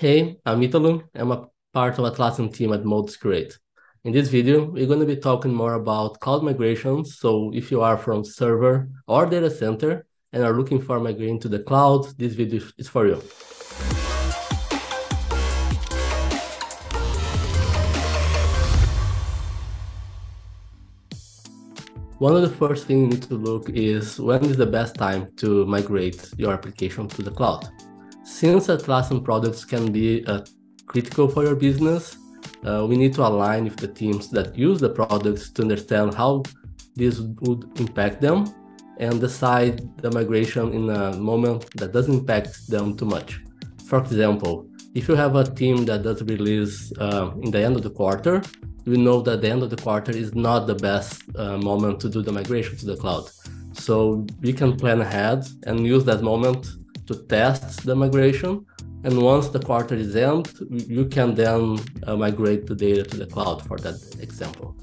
Hey, I'm Italo. I'm a part of Atlassian team at Modus Create. In this video, we're going to be talking more about cloud migrations. So if you are from server or data center and are looking for migrating to the cloud, this video is for you. One of the first things you need to look is when is the best time to migrate your application to the cloud. Since Atlassian products can be critical for your business, we need to align with the teams that use the products to understand how this would impact them and decide the migration in a moment that doesn't impact them too much. For example, if you have a team that does release in the end of the quarter, we know that the end of the quarter is not the best moment to do the migration to the cloud. So we can plan ahead and use that moment to test the migration, and once the quarter is end, you can then migrate the data to the cloud for that example.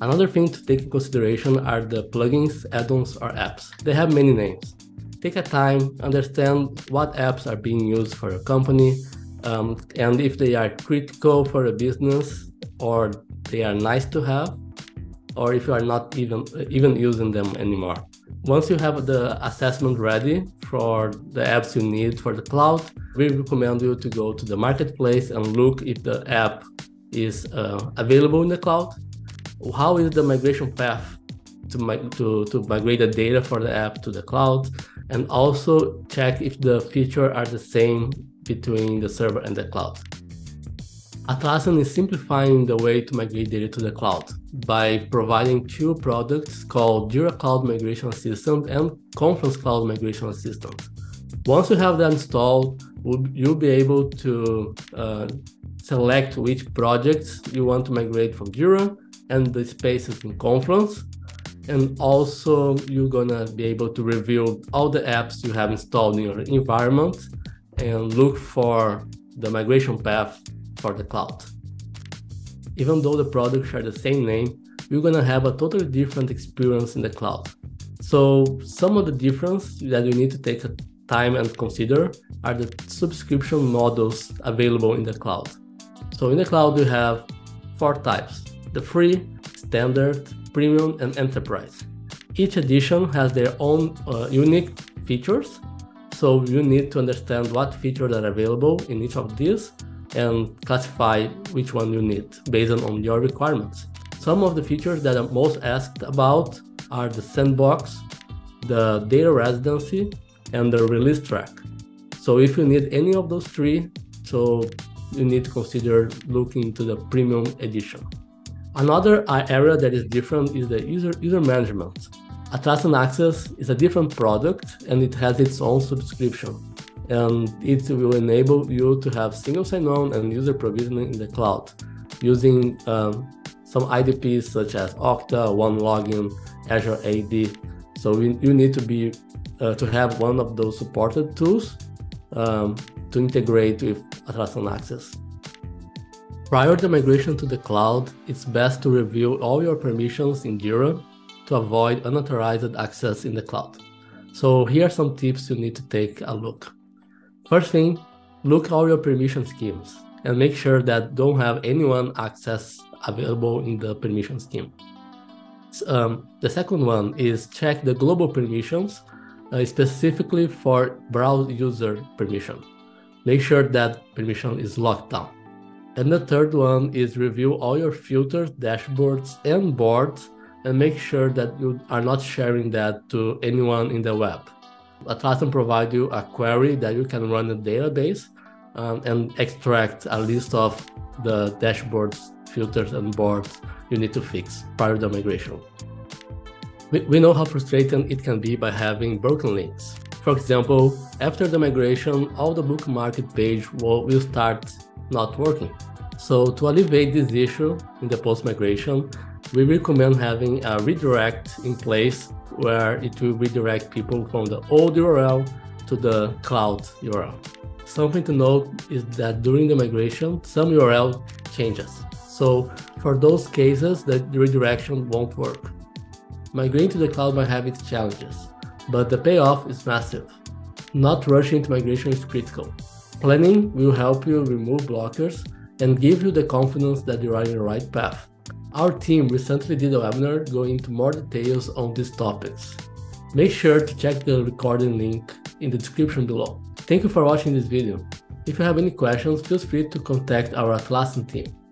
Another thing to take in consideration are the plugins, add-ons, or apps. They have many names. Take a time, understand what apps are being used for your company, and if they are critical for a business, or they are nice to have, or if you are not even using them anymore. Once you have the assessment ready for the apps you need for the cloud, we recommend you to go to the marketplace and look if the app is available in the cloud. How is the migration path to migrate the data for the app to the cloud? And also check if the features are the same between the server and the cloud. Atlassian is simplifying the way to migrate data to the cloud by providing two products called Jira Cloud Migration Assistant and Confluence Cloud Migration Assistant. Once you have that installed, you'll be able to select which projects you want to migrate from Jira and the spaces in Confluence. And also you're gonna be able to review all the apps you have installed in your environment and look for the migration path for the cloud. Even though the products share the same name, you're going to have a totally different experience in the cloud. So some of the differences that you need to take time and consider are the subscription models available in the cloud. So in the cloud, you have four types: the free, standard, premium, and enterprise. Each edition has their own unique features. So you need to understand what features are available in each of these and classify which one you need based on your requirements. Some of the features that are most asked about are the sandbox, the data residency, and the release track. So if you need any of those three, so you need to consider looking to the premium edition. Another area that is different is the user management. Atlassian Access is a different product and it has its own subscription, and it will enable you to have single sign-on and user provisioning in the cloud using some IDPs such as Okta, OneLogin, Azure AD. So you need to have one of those supported tools to integrate with Atlassian Access. Prior to migration to the cloud, it's best to review all your permissions in Jira to avoid unauthorized access in the cloud. So here are some tips you need to take a look. First thing, look at all your permission schemes and make sure that don't have anyone access available in the permission scheme. The second one is check the global permissions, specifically for browse user permission. Make sure that permission is locked down. And the third one is review all your filters, dashboards, and boards, and make sure that you are not sharing that to anyone in the web. Atlassian provides you a query that you can run in the database and extract a list of the dashboards, filters, and boards you need to fix prior to migration. We know how frustrating it can be by having broken links. For example, after the migration, all the bookmarked page will start not working. So to alleviate this issue in the post-migration, we recommend having a redirect in place where it will redirect people from the old URL to the cloud URL. Something to note is that during the migration, some URL changes. So for those cases, the redirection won't work. Migrating to the cloud might have its challenges, but the payoff is massive. Not rushing to migration is critical. Planning will help you remove blockers and give you the confidence that you are in the right path. Our team recently did a webinar going into more details on these topics. Make sure to check the recording link in the description below. Thank you for watching this video. If you have any questions, feel free to contact our Atlassian team.